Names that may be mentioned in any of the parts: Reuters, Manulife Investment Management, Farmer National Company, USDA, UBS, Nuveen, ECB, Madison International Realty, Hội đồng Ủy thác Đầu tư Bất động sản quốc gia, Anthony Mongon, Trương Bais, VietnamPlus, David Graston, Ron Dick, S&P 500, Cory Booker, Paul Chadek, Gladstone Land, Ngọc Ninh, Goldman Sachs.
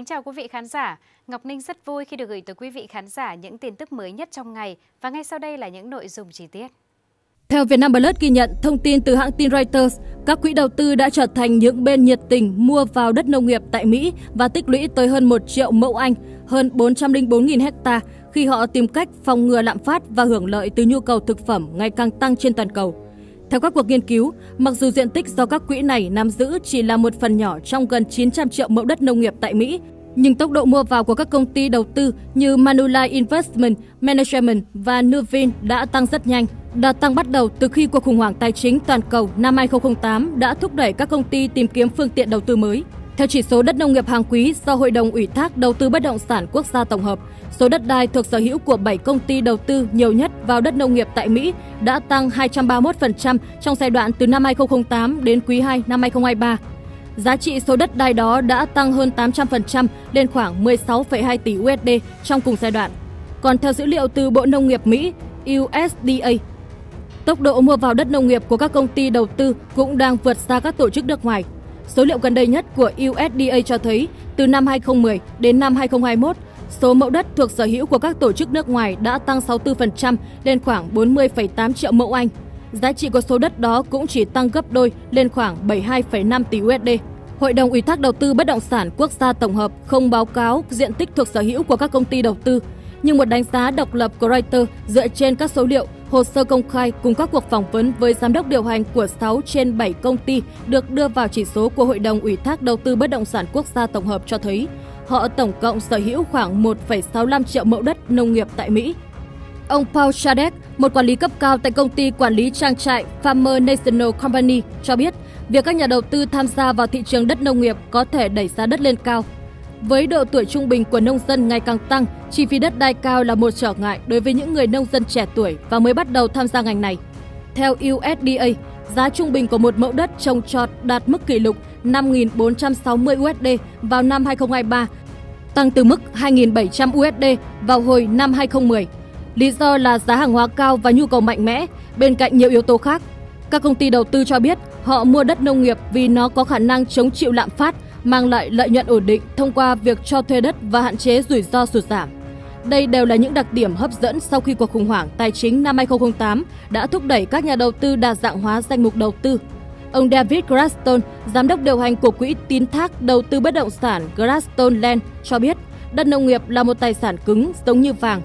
Kính chào quý vị khán giả, Ngọc Ninh rất vui khi được gửi tới quý vị khán giả những tin tức mới nhất trong ngày và ngay sau đây là những nội dung chi tiết. Theo VietnamPlus ghi nhận, thông tin từ hãng tin Reuters, các quỹ đầu tư đã trở thành những bên nhiệt tình mua vào đất nông nghiệp tại Mỹ và tích lũy tới hơn 1 triệu mẫu Anh, hơn 404.000 hecta khi họ tìm cách phòng ngừa lạm phát và hưởng lợi từ nhu cầu thực phẩm ngày càng tăng trên toàn cầu. Theo các cuộc nghiên cứu, mặc dù diện tích do các quỹ này nắm giữ chỉ là một phần nhỏ trong gần 900 triệu mẫu đất nông nghiệp tại Mỹ, nhưng tốc độ mua vào của các công ty đầu tư như Manulife Investment Management và Nuveen đã tăng rất nhanh. Đà tăng bắt đầu từ khi cuộc khủng hoảng tài chính toàn cầu năm 2008 đã thúc đẩy các công ty tìm kiếm phương tiện đầu tư mới. Theo chỉ số đất nông nghiệp hàng quý do Hội đồng Ủy thác Đầu tư Bất động sản quốc gia tổng hợp, số đất đai thuộc sở hữu của 7 công ty đầu tư nhiều nhất vào đất nông nghiệp tại Mỹ đã tăng 231% trong giai đoạn từ năm 2008 đến quý 2 năm 2023. Giá trị số đất đai đó đã tăng hơn 800% lên khoảng 16,2 tỷ USD trong cùng giai đoạn. Còn theo dữ liệu từ Bộ Nông nghiệp Mỹ, USDA, tốc độ mua vào đất nông nghiệp của các công ty đầu tư cũng đang vượt xa các tổ chức nước ngoài. Số liệu gần đây nhất của USDA cho thấy, từ năm 2010 đến năm 2021, số mẫu đất thuộc sở hữu của các tổ chức nước ngoài đã tăng 64% lên khoảng 40,8 triệu mẫu Anh. Giá trị của số đất đó cũng chỉ tăng gấp đôi lên khoảng 72,5 tỷ USD. Hội đồng Ủy thác Đầu tư Bất động sản quốc gia tổng hợp không báo cáo diện tích thuộc sở hữu của các công ty đầu tư, nhưng một đánh giá độc lập của Reuters dựa trên các số liệu, hồ sơ công khai cùng các cuộc phỏng vấn với giám đốc điều hành của 6 trên 7 công ty được đưa vào chỉ số của Hội đồng Ủy thác Đầu tư Bất động sản quốc gia tổng hợp cho thấy họ tổng cộng sở hữu khoảng 1,65 triệu mẫu đất nông nghiệp tại Mỹ. Ông Paul Chadek, một quản lý cấp cao tại công ty quản lý trang trại Farmer National Company, cho biết việc các nhà đầu tư tham gia vào thị trường đất nông nghiệp có thể đẩy giá đất lên cao. Với độ tuổi trung bình của nông dân ngày càng tăng, chi phí đất đai cao là một trở ngại đối với những người nông dân trẻ tuổi và mới bắt đầu tham gia ngành này. Theo USDA, giá trung bình của một mẫu đất trồng trọt đạt mức kỷ lục 5.460 USD vào năm 2023, tăng từ mức 2.700 USD vào hồi năm 2010. Lý do là giá hàng hóa cao và nhu cầu mạnh mẽ, bên cạnh nhiều yếu tố khác. Các công ty đầu tư cho biết họ mua đất nông nghiệp vì nó có khả năng chống chịu lạm phát, mang lại lợi nhuận ổn định thông qua việc cho thuê đất và hạn chế rủi ro sụt giảm. Đây đều là những đặc điểm hấp dẫn sau khi cuộc khủng hoảng tài chính năm 2008 đã thúc đẩy các nhà đầu tư đa dạng hóa danh mục đầu tư. Ông David Graston, giám đốc điều hành của quỹ tín thác đầu tư bất động sản Gladstone Land, cho biết đất nông nghiệp là một tài sản cứng giống như vàng.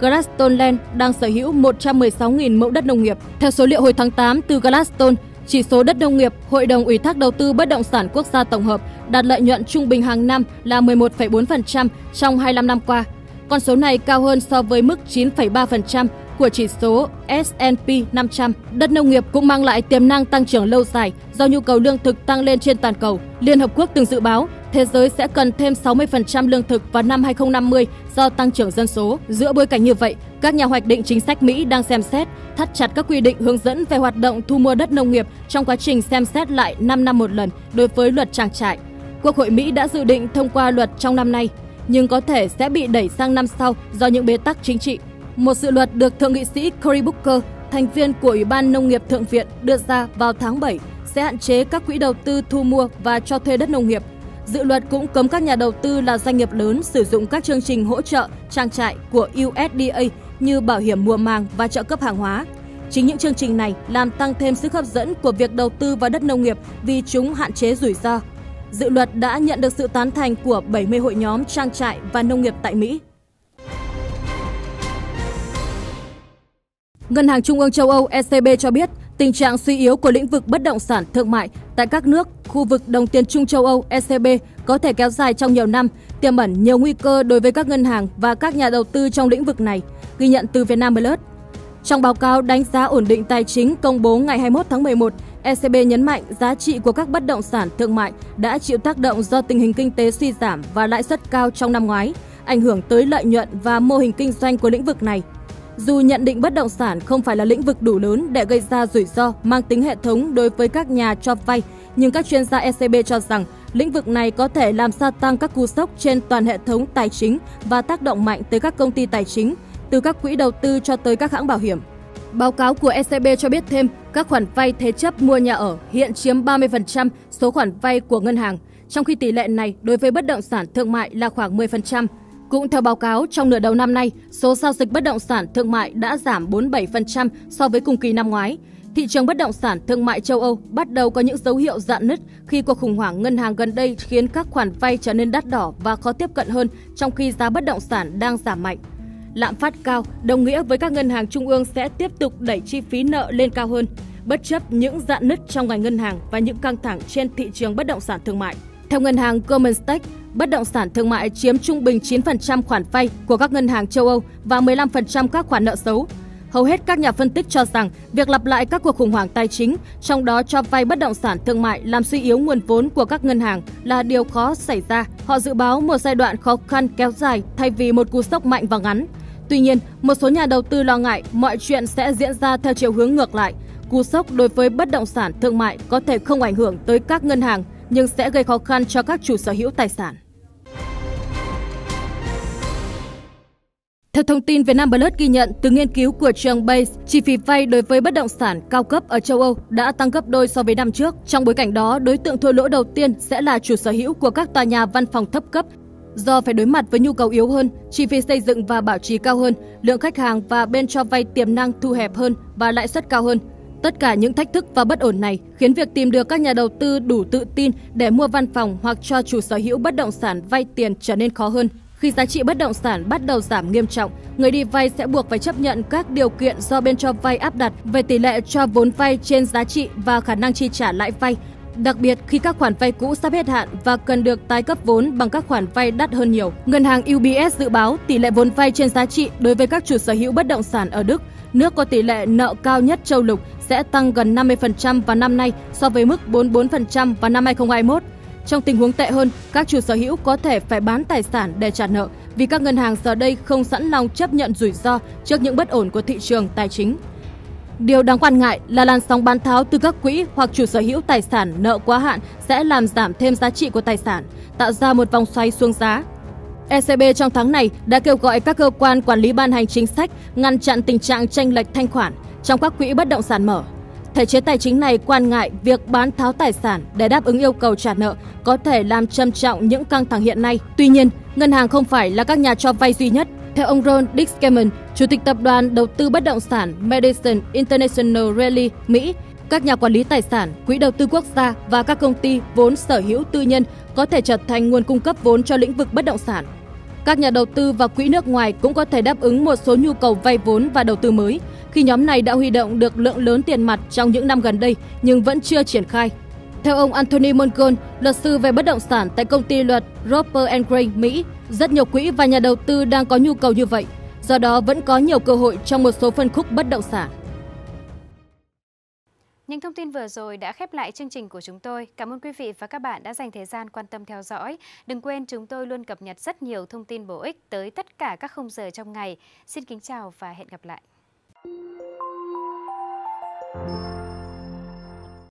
Gladstone Land đang sở hữu 116.000 mẫu đất nông nghiệp. Theo số liệu hồi tháng 8 từ Gladstone, chỉ số đất nông nghiệp, Hội đồng Ủy thác Đầu tư Bất động sản quốc gia tổng hợp đạt lợi nhuận trung bình hàng năm là 11,4% trong 25 năm qua. Con số này cao hơn so với mức 9,3% của chỉ số S&P 500. Đất nông nghiệp cũng mang lại tiềm năng tăng trưởng lâu dài do nhu cầu lương thực tăng lên trên toàn cầu. Liên Hợp Quốc từng dự báo thế giới sẽ cần thêm 60% lương thực vào năm 2050 do tăng trưởng dân số. Giữa bối cảnh như vậy, các nhà hoạch định chính sách Mỹ đang xem xét thắt chặt các quy định hướng dẫn về hoạt động thu mua đất nông nghiệp trong quá trình xem xét lại 5 năm một lần đối với luật trang trại. Quốc hội Mỹ đã dự định thông qua luật trong năm nay, nhưng có thể sẽ bị đẩy sang năm sau do những bế tắc chính trị. Một dự luật được Thượng nghị sĩ Cory Booker, thành viên của Ủy ban Nông nghiệp Thượng viện, đưa ra vào tháng 7 sẽ hạn chế các quỹ đầu tư thu mua và cho thuê đất nông nghiệp. Dự luật cũng cấm các nhà đầu tư là doanh nghiệp lớn sử dụng các chương trình hỗ trợ trang trại của USDA như bảo hiểm mùa màng và trợ cấp hàng hóa. Chính những chương trình này làm tăng thêm sức hấp dẫn của việc đầu tư vào đất nông nghiệp vì chúng hạn chế rủi ro. Dự luật đã nhận được sự tán thành của 70 hội nhóm trang trại và nông nghiệp tại Mỹ. Ngân hàng Trung ương châu Âu ECB cho biết tình trạng suy yếu của lĩnh vực bất động sản thương mại tại các nước khu vực đồng tiền chung châu Âu ECB có thể kéo dài trong nhiều năm, tiềm ẩn nhiều nguy cơ đối với các ngân hàng và các nhà đầu tư trong lĩnh vực này, ghi nhận từ VietnamPlus. Trong báo cáo đánh giá ổn định tài chính công bố ngày 21 tháng 11, ECB nhấn mạnh giá trị của các bất động sản thương mại đã chịu tác động do tình hình kinh tế suy giảm và lãi suất cao trong năm ngoái, ảnh hưởng tới lợi nhuận và mô hình kinh doanh của lĩnh vực này. Dù nhận định bất động sản không phải là lĩnh vực đủ lớn để gây ra rủi ro mang tính hệ thống đối với các nhà cho vay, nhưng các chuyên gia ECB cho rằng lĩnh vực này có thể làm gia tăng các cú sốc trên toàn hệ thống tài chính và tác động mạnh tới các công ty tài chính, từ các quỹ đầu tư cho tới các hãng bảo hiểm. Báo cáo của ECB cho biết thêm, các khoản vay thế chấp mua nhà ở hiện chiếm 30% số khoản vay của ngân hàng, trong khi tỷ lệ này đối với bất động sản thương mại là khoảng 10%. Cũng theo báo cáo, trong nửa đầu năm nay, số giao dịch bất động sản thương mại đã giảm 47% so với cùng kỳ năm ngoái. Thị trường bất động sản thương mại châu Âu bắt đầu có những dấu hiệu rạn nứt khi cuộc khủng hoảng ngân hàng gần đây khiến các khoản vay trở nên đắt đỏ và khó tiếp cận hơn, trong khi giá bất động sản đang giảm mạnh. Lạm phát cao đồng nghĩa với các ngân hàng trung ương sẽ tiếp tục đẩy chi phí nợ lên cao hơn, bất chấp những rạn nứt trong ngành ngân hàng và những căng thẳng trên thị trường bất động sản thương mại. Theo ngân hàng Goldman Sachs, bất động sản thương mại chiếm trung bình 9% khoản vay của các ngân hàng châu Âu và 15% các khoản nợ xấu. Hầu hết các nhà phân tích cho rằng việc lặp lại các cuộc khủng hoảng tài chính, trong đó cho vay bất động sản thương mại làm suy yếu nguồn vốn của các ngân hàng là điều khó xảy ra. Họ dự báo một giai đoạn khó khăn kéo dài thay vì một cú sốc mạnh và ngắn. Tuy nhiên, một số nhà đầu tư lo ngại mọi chuyện sẽ diễn ra theo chiều hướng ngược lại. Cú sốc đối với bất động sản thương mại có thể không ảnh hưởng tới các ngân hàng, nhưng sẽ gây khó khăn cho các chủ sở hữu tài sản. Theo thông tin VietnamPlus ghi nhận từ nghiên cứu của Trương Bais, chi phí vay đối với bất động sản cao cấp ở châu Âu đã tăng gấp đôi so với năm trước. Trong bối cảnh đó, đối tượng thua lỗ đầu tiên sẽ là chủ sở hữu của các tòa nhà văn phòng thấp cấp. Do phải đối mặt với nhu cầu yếu hơn, chi phí xây dựng và bảo trì cao hơn, lượng khách hàng và bên cho vay tiềm năng thu hẹp hơn và lãi suất cao hơn. Tất cả những thách thức và bất ổn này khiến việc tìm được các nhà đầu tư đủ tự tin để mua văn phòng hoặc cho chủ sở hữu bất động sản vay tiền trở nên khó hơn. Khi giá trị bất động sản bắt đầu giảm nghiêm trọng, người đi vay sẽ buộc phải chấp nhận các điều kiện do bên cho vay áp đặt về tỷ lệ cho vốn vay trên giá trị và khả năng chi trả lãi vay, đặc biệt khi các khoản vay cũ sắp hết hạn và cần được tái cấp vốn bằng các khoản vay đắt hơn nhiều. Ngân hàng UBS dự báo tỷ lệ vốn vay trên giá trị đối với các chủ sở hữu bất động sản ở Đức, nước có tỷ lệ nợ cao nhất châu lục, sẽ tăng gần 50% vào năm nay so với mức 44% vào năm 2021. Trong tình huống tệ hơn, các chủ sở hữu có thể phải bán tài sản để trả nợ vì các ngân hàng giờ đây không sẵn lòng chấp nhận rủi ro trước những bất ổn của thị trường tài chính. Điều đáng quan ngại là làn sóng bán tháo từ các quỹ hoặc chủ sở hữu tài sản nợ quá hạn sẽ làm giảm thêm giá trị của tài sản, tạo ra một vòng xoáy xuống giá. ECB trong tháng này đã kêu gọi các cơ quan quản lý ban hành chính sách ngăn chặn tình trạng chênh lệch thanh khoản trong các quỹ bất động sản mở. Thể chế tài chính này quan ngại việc bán tháo tài sản để đáp ứng yêu cầu trả nợ có thể làm trầm trọng những căng thẳng hiện nay. Tuy nhiên, ngân hàng không phải là các nhà cho vay duy nhất. Theo ông Ron Dick, chủ tịch tập đoàn đầu tư bất động sản Madison International Realty, Mỹ, các nhà quản lý tài sản, quỹ đầu tư quốc gia và các công ty vốn sở hữu tư nhân có thể trở thành nguồn cung cấp vốn cho lĩnh vực bất động sản. Các nhà đầu tư và quỹ nước ngoài cũng có thể đáp ứng một số nhu cầu vay vốn và đầu tư mới, khi nhóm này đã huy động được lượng lớn tiền mặt trong những năm gần đây nhưng vẫn chưa triển khai. Theo ông Anthony Mongon, luật sư về bất động sản tại công ty luật Roper & Gray, Mỹ, rất nhiều quỹ và nhà đầu tư đang có nhu cầu như vậy, do đó vẫn có nhiều cơ hội trong một số phân khúc bất động sản. Những thông tin vừa rồi đã khép lại chương trình của chúng tôi. Cảm ơn quý vị và các bạn đã dành thời gian quan tâm theo dõi. Đừng quên chúng tôi luôn cập nhật rất nhiều thông tin bổ ích tới tất cả các khung giờ trong ngày. Xin kính chào và hẹn gặp lại.